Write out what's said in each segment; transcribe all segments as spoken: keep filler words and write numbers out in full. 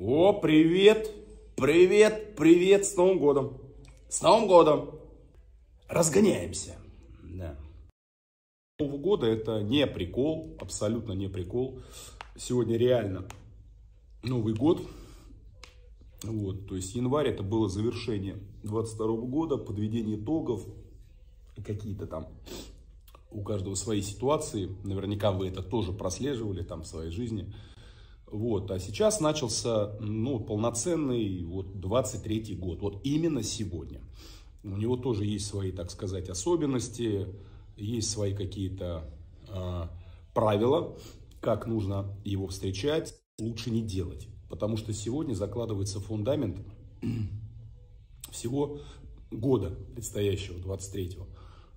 О, привет! Привет, привет! С Новым годом! С Новым годом! Разгоняемся! Да. Нового года это не прикол, абсолютно не прикол. Сегодня реально Новый год. Вот, то есть январь это было завершение двадцать второго года, подведение итогов, какие-то там у каждого свои ситуации, наверняка вы это тоже прослеживали там в своей жизни. Вот, а сейчас начался, ну, полноценный вот двадцать третий год, вот именно сегодня. У него тоже есть свои, так сказать, особенности, есть свои какие-то э, правила, как нужно его встречать, лучше не делать. Потому что сегодня закладывается фундамент всего года предстоящего, двадцать третьего.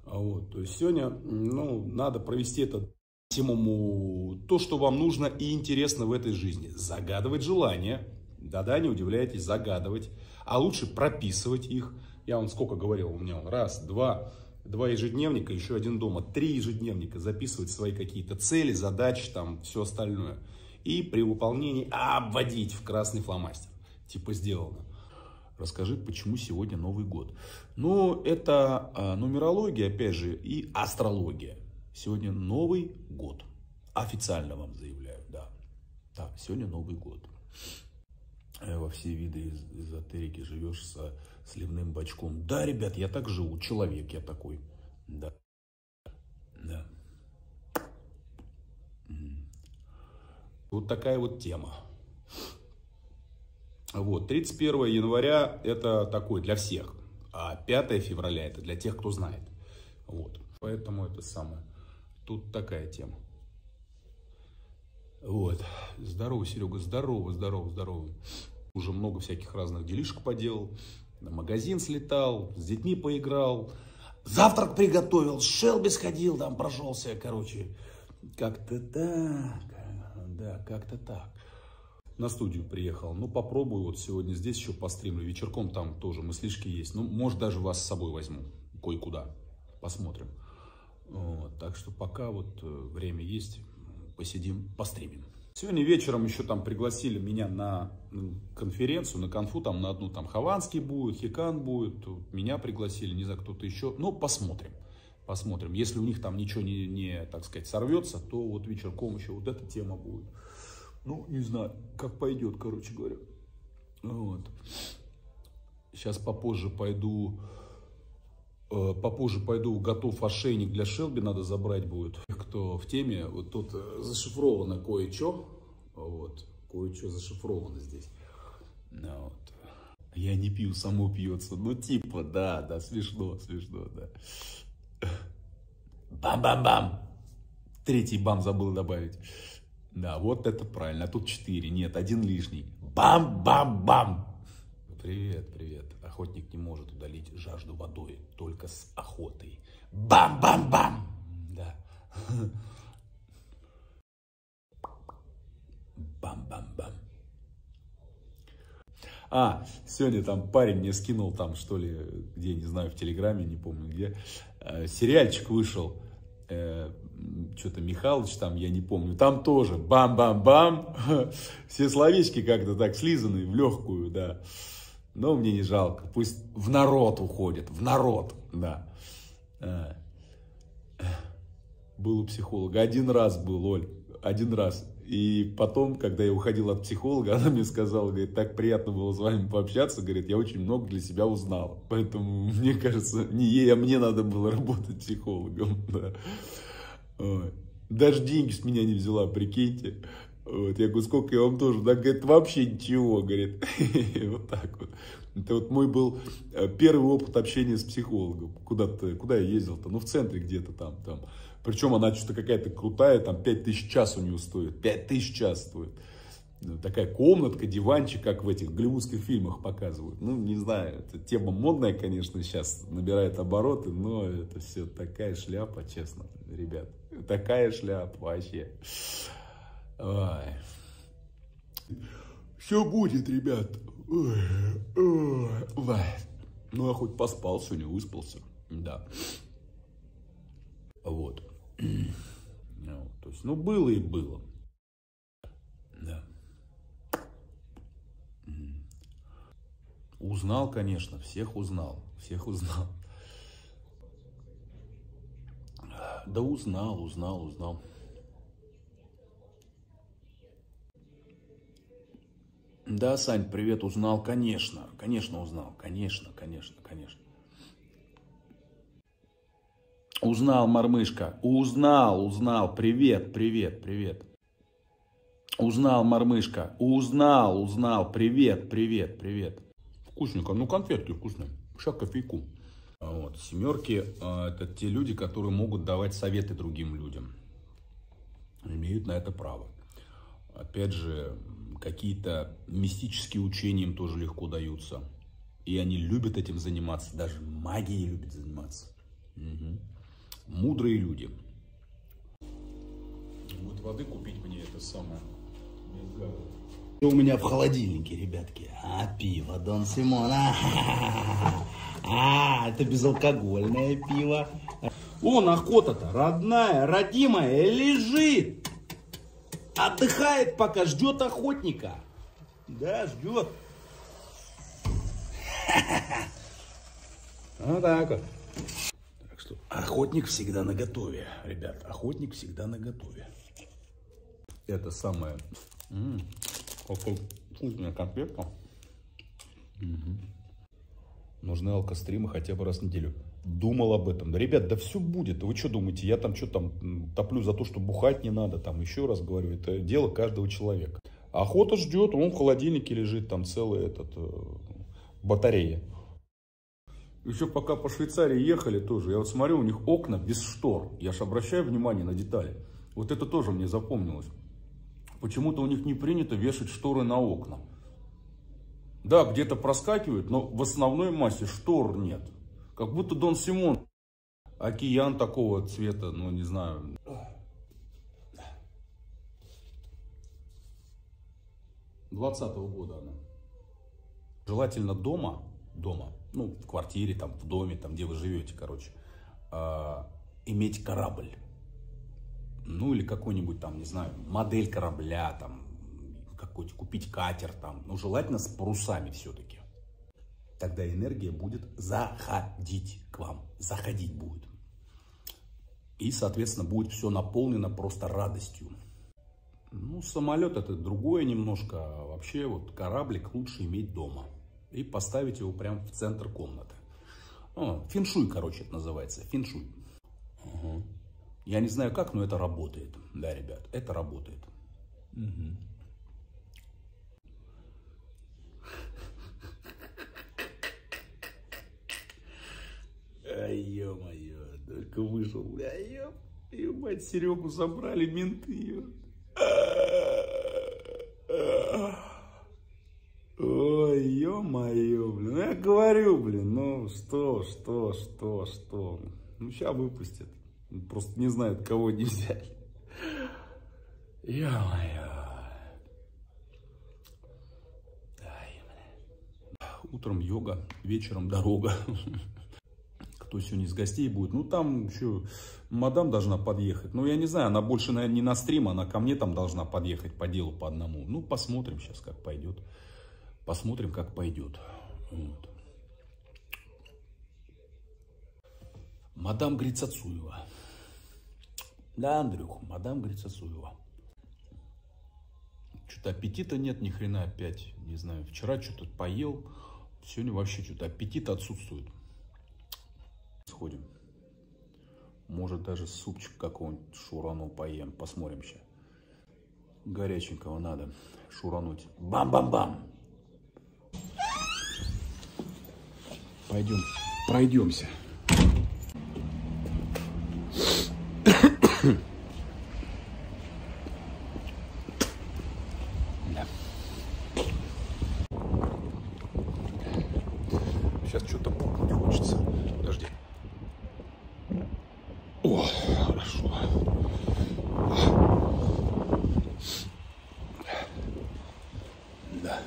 Вот, то есть сегодня, ну, надо провести это максимуму, то, что вам нужно и интересно в этой жизни. Загадывать желания, да-да, не удивляйтесь, загадывать, а лучше прописывать их. Я вам сколько говорил, у меня раз, два, два ежедневника, еще один дома, три ежедневника, записывать свои какие-то цели, задачи, там, все остальное. И при выполнении обводить в красный фломастер. Типа сделано. Расскажи, почему сегодня Новый год. Ну, это нумерология, опять же, и астрология. Сегодня Новый год. Официально вам заявляю, да. Да, сегодня Новый год. Во все виды эзотерики живешь со сливным бачком. Да, ребят, я так живу. Человек я такой. Да. Да. Вот такая вот тема. Вот, тридцать первое января это такой для всех. А пятое февраля это для тех, кто знает. Вот, поэтому это самое. Тут такая тема. Вот. Здорово, Серега, здорово, здорово, здорово. Уже много всяких разных делишек поделал. На магазин слетал, с детьми поиграл. Завтрак приготовил, Шелби сходил, там прошелся, короче. Как-то так. Да, как-то так. На студию приехал. Ну, попробую вот сегодня здесь еще постримлю. Вечерком там тоже мыслишки есть. Ну, может, даже вас с собой возьму. Кое-куда. Посмотрим. Вот, так что пока вот время есть. Посидим, постримим. Сегодня вечером еще там пригласили меня на конференцию, на конфу. Там на одну там Хованский будет, Хикан будет. Меня пригласили, не знаю, кто-то еще. Но посмотрим. Посмотрим. Если у них там ничего не, не, так сказать, сорвется, то вот вечерком еще вот эта тема будет. Ну, не знаю, как пойдет, короче говоря. Вот. Сейчас попозже пойду, э, попозже пойду, готов ошейник для Шелби, надо забрать будет. Кто в теме, вот тут зашифровано кое-что, вот, кое-что зашифровано здесь. Вот. Я не пью, само пьется, ну типа, да, да, смешно, смешно, да. Бам-бам-бам. Третий бам забыл добавить. Да, вот это правильно. А тут четыре. Нет, один лишний. Бам-бам-бам. Привет, привет. Охотник не может удалить жажду водой. Только с охотой. Бам-бам-бам. Да. Бам-бам-бам. А, сегодня там парень мне скинул там, что ли, где, не знаю, в Телеграме, не помню где, э, сериальчик вышел, э, что-то Михалыч там, я не помню, там тоже бам-бам-бам, все словечки как-то так слизаны в легкую, да, но мне не жалко, пусть в народ уходит, в народ, да. Был у психолога, один раз был, Оль, один раз. И потом, когда я уходил от психолога, она мне сказала, говорит, так приятно было с вами пообщаться, говорит, я очень много для себя узнала. Поэтому, мне кажется, не ей, а мне надо было работать психологом. Да. Даже деньги с меня не взяла, прикиньте. Вот. Я говорю, сколько я вам тоже? Она говорит, вообще ничего, говорит. Вот так вот. Это вот мой был первый опыт общения с психологом. Куда-то, куда я ездил-то? Ну, в центре где-то там, там. Причем она что-то какая-то крутая, там пять тысяч час у нее стоит, пять тысяч час стоит. Такая комнатка, диванчик, как в этих голливудских фильмах показывают. Ну, не знаю, эта тема модная, конечно, сейчас набирает обороты, но это все такая шляпа, честно, ребят. Такая шляпа вообще. Ой. Все будет, ребят. Ой. Ой. Ну, я хоть поспал сегодня, выспался, да. Вот. Ну, то есть, ну, было и было. Да. Узнал, конечно, всех узнал, всех узнал. Да узнал, узнал, узнал. Да, Сань, привет, узнал, конечно, конечно узнал, конечно, конечно, конечно. Узнал, мормышка, узнал, узнал, привет, привет, привет. Узнал, мормышка, узнал, узнал, привет, привет, привет. Вкусненько, ну конфетки вкусные, сейчас кофейку. Вот, семерки, это те люди, которые могут давать советы другим людям. Имеют на это право. Опять же, какие-то мистические учения им тоже легко даются. И они любят этим заниматься, даже магией любят заниматься. Угу. Мудрые люди. Будет воды купить мне это самое. У меня в холодильнике, ребятки, а пиво Дон Симона. А, это безалкогольное пиво. Вон охота-то, родная, родимая, лежит. Отдыхает пока, ждет охотника. Да, ждет. Вот так вот. Так что охотник всегда наготове, ребят. Охотник всегда наготове. Это самое... М-м, какая вкусная конфетка. Угу. Нужны алкостримы хотя бы раз в неделю. Думал об этом. Да, ребят, да все будет. Вы что думаете, я там что там топлю за то, что бухать не надо? Там еще раз говорю, это дело каждого человека. Охота ждет, он в холодильнике лежит, там целая этот, батарея. Еще пока по Швейцарии ехали тоже, я вот смотрю, у них окна без штор. Я же обращаю внимание на детали. Вот это тоже мне запомнилось. Почему-то у них не принято вешать шторы на окна. Да, где-то проскакивают, но в основной массе штор нет. Как будто Дон Симон. Океан такого цвета, ну не знаю. двадцатого года она. Желательно дома, дома, ну в квартире, там в доме, там где вы живете, короче, э, иметь корабль. Ну или какой-нибудь там, не знаю, модель корабля, там какой-то купить катер там, ну желательно с парусами все-таки. Тогда энергия будет заходить к вам, заходить будет. И, соответственно, будет все наполнено просто радостью. Ну, самолет это другое немножко, а вообще вот кораблик лучше иметь дома. И поставить его прямо в центр комнаты. О, феншуй, короче, это называется, феншуй. Угу. Я не знаю как, но это работает, да, ребят, это работает. Угу. Ё-моё, только вышел, бля, ё, ё, мать, Серегу забрали менты. Ой, ё-моё, блин, я говорю, блин, ну что, что, что, что, ну сейчас выпустят, просто не знают, кого не взяли. Ё-моё. Утром йога, вечером дорога. То есть сегодня из гостей будет. Ну, там еще мадам должна подъехать. Ну, я не знаю, она больше, наверное, не на стрим, она ко мне там должна подъехать по делу по одному. Ну, посмотрим сейчас, как пойдет. Посмотрим, как пойдет. Вот. Мадам Грицацуева. Да, Андрюх, мадам Грицацуева. Что-то аппетита нет, ни хрена опять. Не знаю, вчера что-то поел. Сегодня вообще что-то аппетит отсутствует. Сходим. Может, даже супчик какого-нибудь шурану поем. Посмотрим сейчас. Горяченького надо шурануть. Бам-бам-бам! Пойдем, пройдемся. Да. Сейчас что-то бухнуть хочется. Подожди. О, хорошо. Да.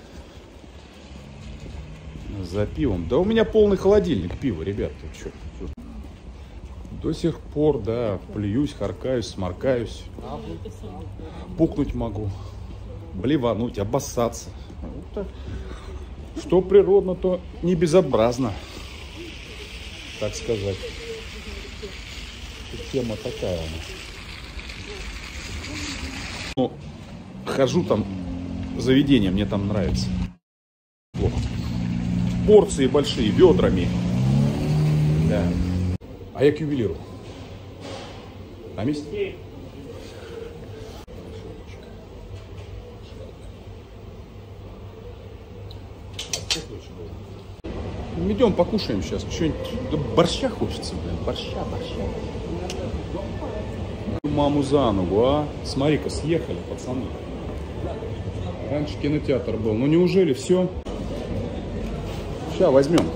За пивом. Да у меня полный холодильник пива, ребят. Что? До сих пор, да, плююсь, харкаюсь, сморкаюсь. Пукнуть могу. Блевануть, обоссаться. Что природно, то не безобразно, так сказать. Тема такая она. Ну, хожу там, заведение мне там нравится. Вот. Порции большие, бедрами. Да. А я к ювелиру. На месте? Идем покушаем сейчас. Что-нибудь борща хочется, блин. Борща, борща. Маму за ногу, а? Смотри-ка, съехали, пацаны. Раньше кинотеатр был. Ну неужели все? Сейчас возьмем.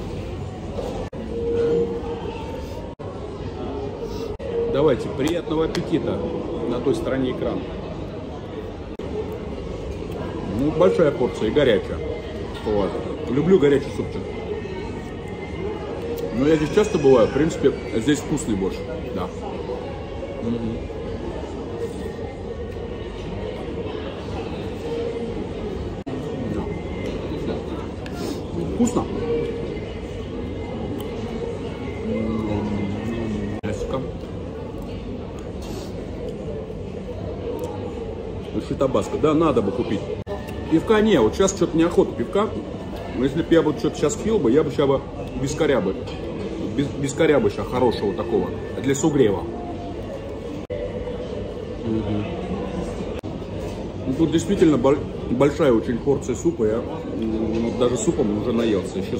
Давайте, приятного аппетита на той стороне экрана. Ну, большая порция и горячая. Вот. Люблю горячий супчик. Но я здесь часто бываю, в принципе, здесь вкусный борщ, да. Mm-hmm. Вкусно. Классика. Еще табаско, да, надо бы купить. Пивка не, вот сейчас что-то неохота пивка. Но если бы я вот что-то сейчас пил бы, я бы сейчас бы без корябы. Без, без корябыша хорошего такого, для сугрева. Угу. Тут действительно большая очень порция супа, я ну, даже супом уже наелся. Еще...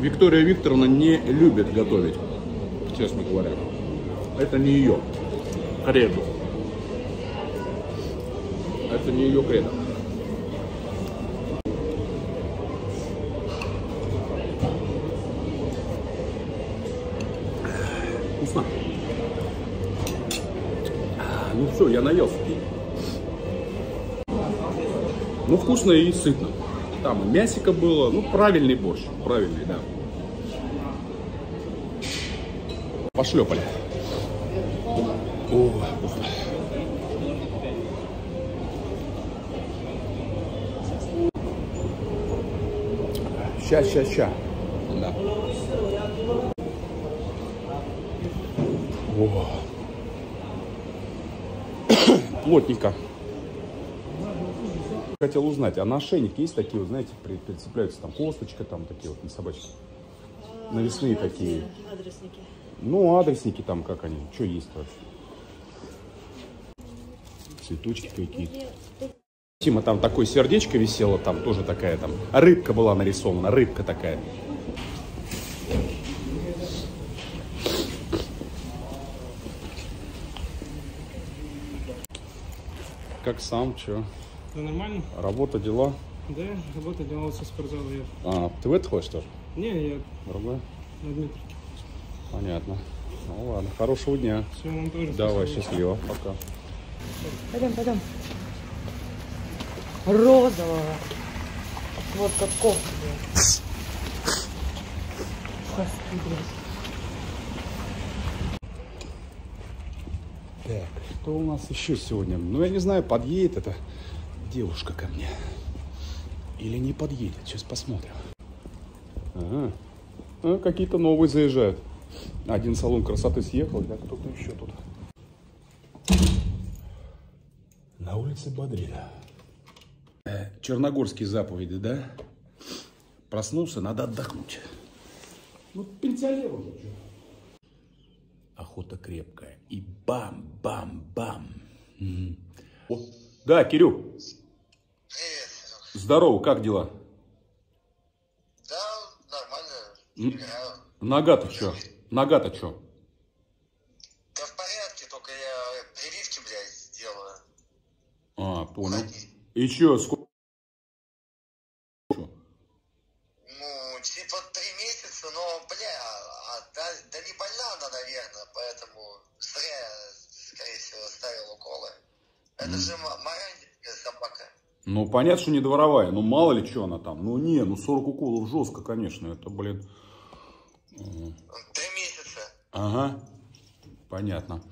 Виктория Викторовна не любит готовить, честно говоря. Это не ее кредо. Это не ее кредо. Вкусно. Ну все, я наелся. Ну вкусно и сытно. Там и мясико было. Ну правильный борщ. Правильный, да. Пошлепали. О, вкусно. Ща, ща, ща. Да. Плотненько. Хотел узнать, а на ошейнике есть такие, вот, знаете, прицепляются там косточка, там такие вот на собачке? Навесные такие. Адресники. Ну, адресники там как они? Что есть вообще? Цветочки какие-то. Тима, там такое сердечко висело, там тоже такая там. Рыбка была нарисована, рыбка такая. Как сам, чё? Да нормально. Работа, дела? Да, работа, дела, со спортзала я. А, ты в это ходишь тоже? Не, я... Другой? На Дмитрике. Понятно. Ну ладно, хорошего дня. Всего вам тоже. Давай, спасибо. Счастливо, пока. Пойдем, пойдем. Розового. Вот как ковка. Так, что у нас еще сегодня? Ну, я не знаю, подъедет эта девушка ко мне. Или не подъедет. Сейчас посмотрим. Ага. А, какие-то новые заезжают. Один салон красоты съехал, да кто-то еще тут. На улице Бодрина. Черногорские заповеди, да? Проснулся, надо отдохнуть. Ну, пенсионер уже. Охота крепкая. И бам-бам-бам. Угу. Да, Кирюк. Привет, Серег. Здорово, как дела? Да, нормально. Нога-то что? Нога-то что? Да в порядке, только я прививки, блядь, сделаю. А, понял. Уходи. И чё, сколько? Ну, типа три месяца, но, бля, а, да, да не больна она, наверное, поэтому зря, скорее всего, ставил уколы. Это mm. же маленькая собака. Ну, понятно, что не дворовая, ну, мало ли что она там. Ну, не, ну, сорок уколов жестко, конечно, это, блин. Три месяца. Ага, понятно.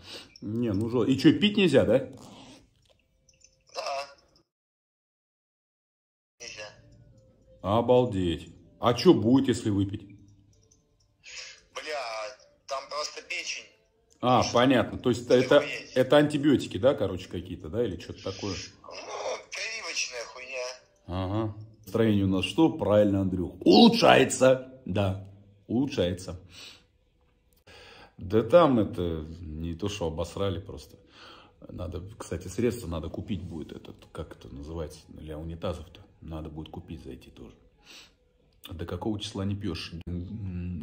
Не, ну, жестко. И чё, пить нельзя, да? Нельзя. Обалдеть. А что будет, если выпить? Бля, там просто печень. А, что понятно. То есть это, это антибиотики, да, короче, какие-то, да, или что-то такое? Ну, привычная хуйня. Ага. Настроение у нас что? Правильно, Андрюх. Улучшается. Да, улучшается. Да там это не то, что обосрали просто. Надо, кстати, средства надо купить будет. Этот, как это называется, для унитазов-то. Надо будет купить, зайти тоже. До какого числа не пьешь?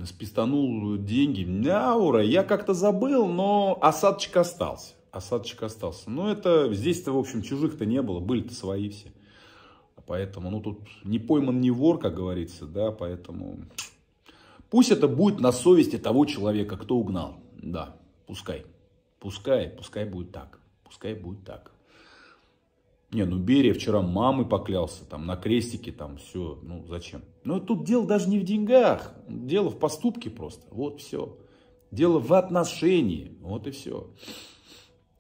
Спистанул деньги. Да, ура, я как-то забыл, но осадочек остался. Осадочек остался. Но это, здесь-то, в общем, чужих-то не было. Были-то свои все. Поэтому, ну, тут не пойман не вор, как говорится, да, поэтому... Пусть это будет на совести того человека, кто угнал. Да, пускай. Пускай, пускай будет так. Пускай будет так. Не, ну Берия вчера мамой поклялся, там, на крестике, там, все, ну, зачем? Ну, тут дело даже не в деньгах, дело в поступке просто, вот все. Дело в отношении, вот и все.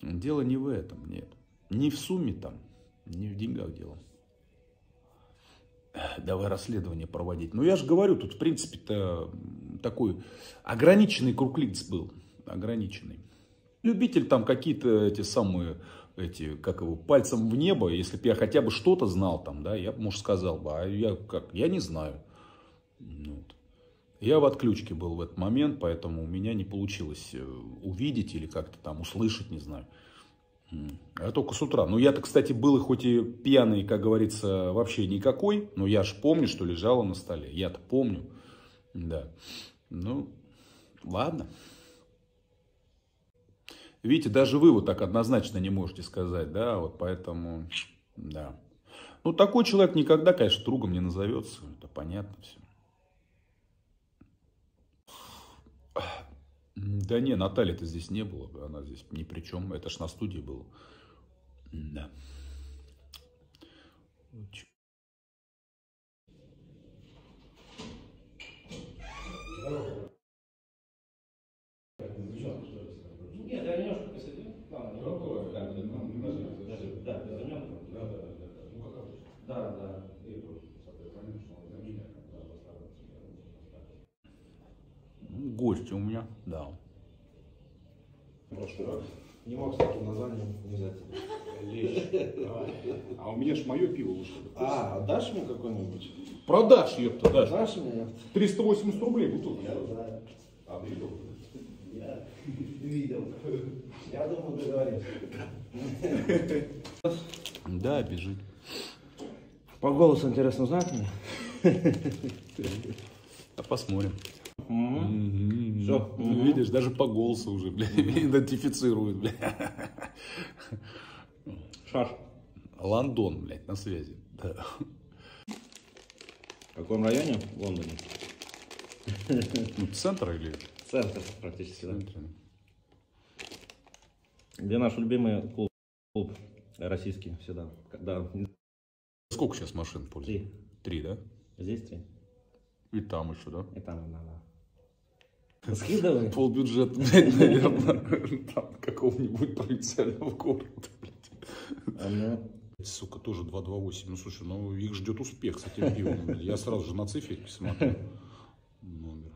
Дело не в этом, нет. Не в сумме там, не в деньгах дело. Давай расследование проводить. Ну, я же говорю, тут, в принципе-то, такой ограниченный круг лиц был. Ограниченный. Любитель там какие-то эти самые, эти, как его, пальцем в небо. Если бы я хотя бы что-то знал там, да, я бы, может, сказал бы, а я как, я не знаю. Вот. Я в отключке был в этот момент, поэтому у меня не получилось увидеть или как-то там услышать, не знаю. А только с утра. Ну, я-то, кстати, был, хоть и пьяный, как говорится, вообще никакой. Но я ж помню, что лежала на столе. Я-то помню. Да. Ну, ладно. Видите, даже вы вот так однозначно не можете сказать. Да, вот поэтому, да. Ну, такой человек никогда, конечно, другом не назовется. Это понятно все. Да не, Натальи-то здесь не было. Она здесь ни при чем. Это ж на студии было. Да. Гости у меня, да. Прошлый раз не мог с таким названием взять. А у меня ж мое пиво вышло. А, дашь ему какой-нибудь? Продашь, ёпта, дашь. Продашь мне? триста восемьдесят рублей бутылка. Я знаю. А, видел? Я видел. Я думал, договорился. Да, бежит. По голосу интересно узнать меня? А посмотрим. Mm-hmm. Все. Mm-hmm. Видишь, даже по голосу уже, бля, mm-hmm. идентифицируют, бля. Шаш. Лондон, блядь, на связи. Да. В каком районе в Лондоне? Ну, центр или? Центр практически, да. Где наш любимый клуб, клуб российский всегда. Когда... Сколько сейчас машин пользуется? Три. Три, да? Здесь три. И там еще, да? И там, да, да. Скидывай. Полбюджета, блядь, наверное, там какого-нибудь провинциального города, блядь. Сука, тоже два два восемь. Ну, слушай, ну их ждет успех с этим пивом. Я сразу же на циферки смотрю. Номер.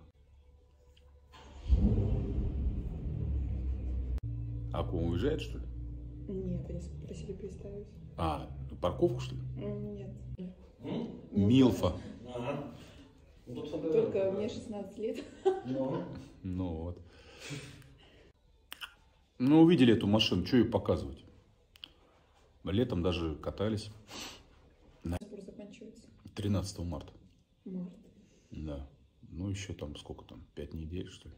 А к вам уезжает, что ли? Нет, они просили переставить. А, парковку, что ли? Нет. Милфа. Ага. Только мне шестнадцать лет. Но. Ну вот. Ну, увидели эту машину, что ее показывать? Летом даже катались. тринадцатого марта. Март. Да. Ну, еще там сколько там? пять недель, что ли?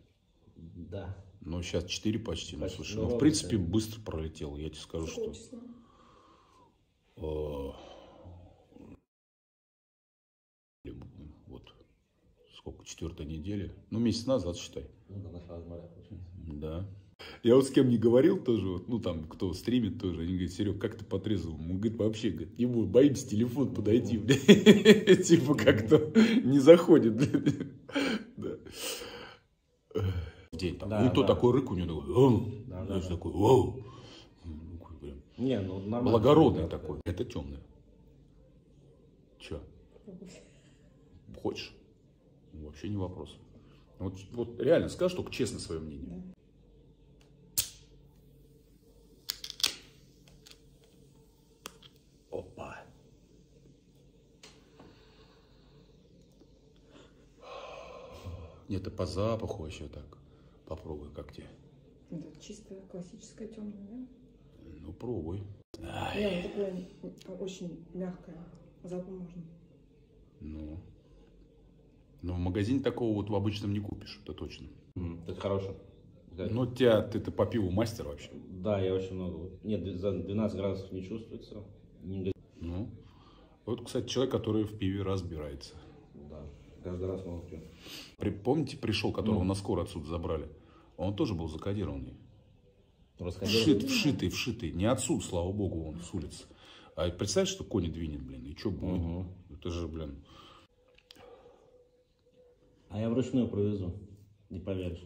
Да. Ну, сейчас четыре почти. Ну, слушай, ну, в принципе, быстро пролетело. Я тебе скажу, что... Сколько? Четвертая неделя. Ну, месяц назад, считай. Ну, до начала января, получается. Да. Я вот с кем не говорил тоже, вот, ну, там, кто стримит тоже, они говорят, Серег, как ты по-трезвому? Он говорит, вообще, говорит, не будем, боимся телефон подойти, блядь. Типа как-то не заходит, блядь. День там. И то такой рык у него, такой, такой, вау. Не, ну, нормально. Благородный такой. Это темное. Че? Хочешь? Ну, вообще не вопрос. Вот, вот реально скажешь только честно свое мнение. Да. Опа. Нет, это по запаху вообще так. Попробуй, как тебе. Это чистая классическая темная, да? Ну, пробуй. Нет, такое очень мягкое. Запах можно. Ну. Но в магазине такого вот в обычном не купишь, это точно. Mm, это хорошо. Да. Ну, тебя, ты-то по пиву мастер вообще. Да, я очень много. Нет, за двенадцать градусов не чувствуется. Не... Ну, вот, кстати, человек, который в пиве разбирается. Да, каждый раз много пьем. Помните, пришел, которого mm. на скоро отсюда забрали? Он тоже был закодированный. Вшит, вшитый, вшитый. Не отсюда, слава богу, он с улицы. А представь, что кони двинет, блин, и что будет? Uh -huh. Это же, блин... А я вручную провезу, не поверишь.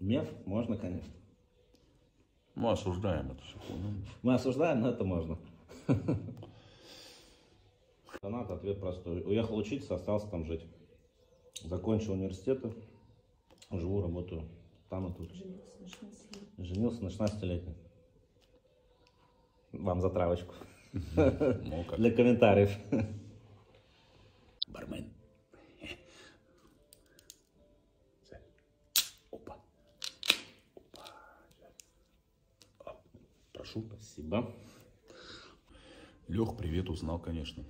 Меф можно, конечно. Мы осуждаем это все. Мы осуждаем, но это можно. Ответ простой. Уехал учиться, остался там жить. Закончил университеты, живу, работаю там и тут. Женился на шестнадцатилетней. Вам за травочку. Для комментариев. Бармен. Спасибо. Лех, привет, узнал, конечно.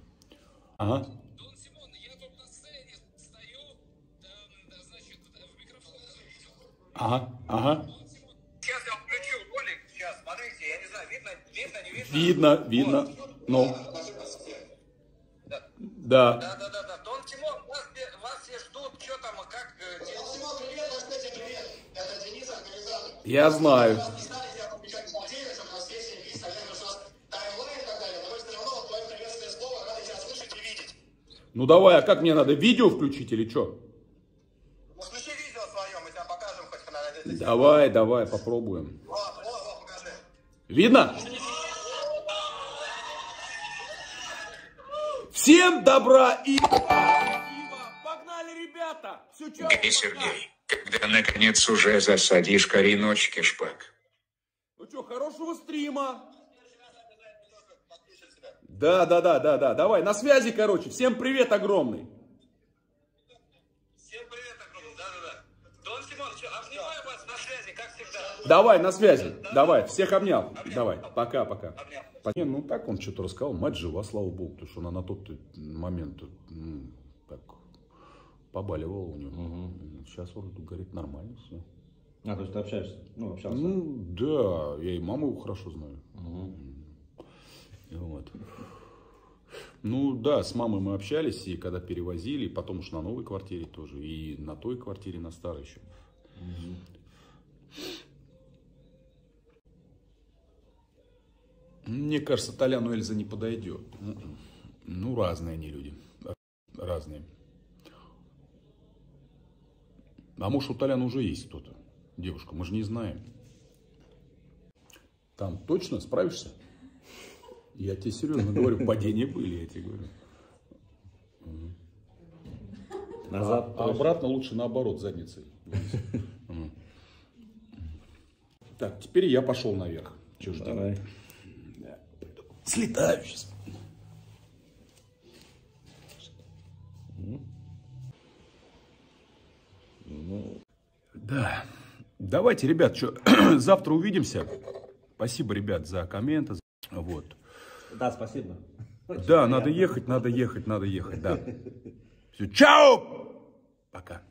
Ага. Дон Симон, я тут на сцене стою, да, да, значит, в микрофон. Ага, ага. Сейчас я включил ролик, сейчас, смотрите, я не знаю, видно, видно, не видно? Видно, видно, вот. Ну. Да. Да. Да, да, да, да. Дон Симон, вас, вас все ждут, что там, как... Дон Симон, привет, ваш Петя, привет. Это Денис, организатор. Я знаю. Ну давай, а как мне надо? Видео включить или что? Ну, включи видео свое, мы тебе покажем хоть канал. Давай, давай, попробуем. О, о, о, покажи. Видно? Всем добра и... Погнали, ребята! Где, Сергей, когда наконец уже засадишь кореночки, шпак? Ну что, хорошего стрима! Да, да, да, да, да, давай, на связи, короче, всем привет огромный. Всем привет огромный, да, да, да. Дон Симон, обнимаю вас, на связи, как всегда. Давай, на связи, да, давай, да. Всех обнял, обнял. Давай, пока, пока. Не, ну так он что-то рассказал, мать жива, слава богу, потому что она на тот момент ну, так побаливала у него. Угу. Сейчас вроде говорит нормально все. А, то есть ты общаешься? Ну, общался. Ну, да, я и маму его хорошо знаю. Угу. Вот. Ну да, с мамой мы общались, и когда перевозили, и потом уж на новой квартире тоже, и на той квартире, на старой еще. Угу. Мне кажется, Толяну Эльза не подойдет. Ну, разные они люди. Разные. А может, у Толяна уже есть кто-то? Девушка, мы же не знаем. Там точно справишься? Я тебе серьезно говорю, падения были, я тебе говорю. Назад, а, а обратно лучше наоборот, задницей. Так, теперь я пошел наверх. Чего ждать? Слетаю сейчас. Да. Давайте, ребят, что, завтра увидимся. Спасибо, ребят, за комменты. Вот. Да, спасибо. Очень да, приятно. Надо ехать, надо ехать, надо ехать, да. Все, чао! Пока.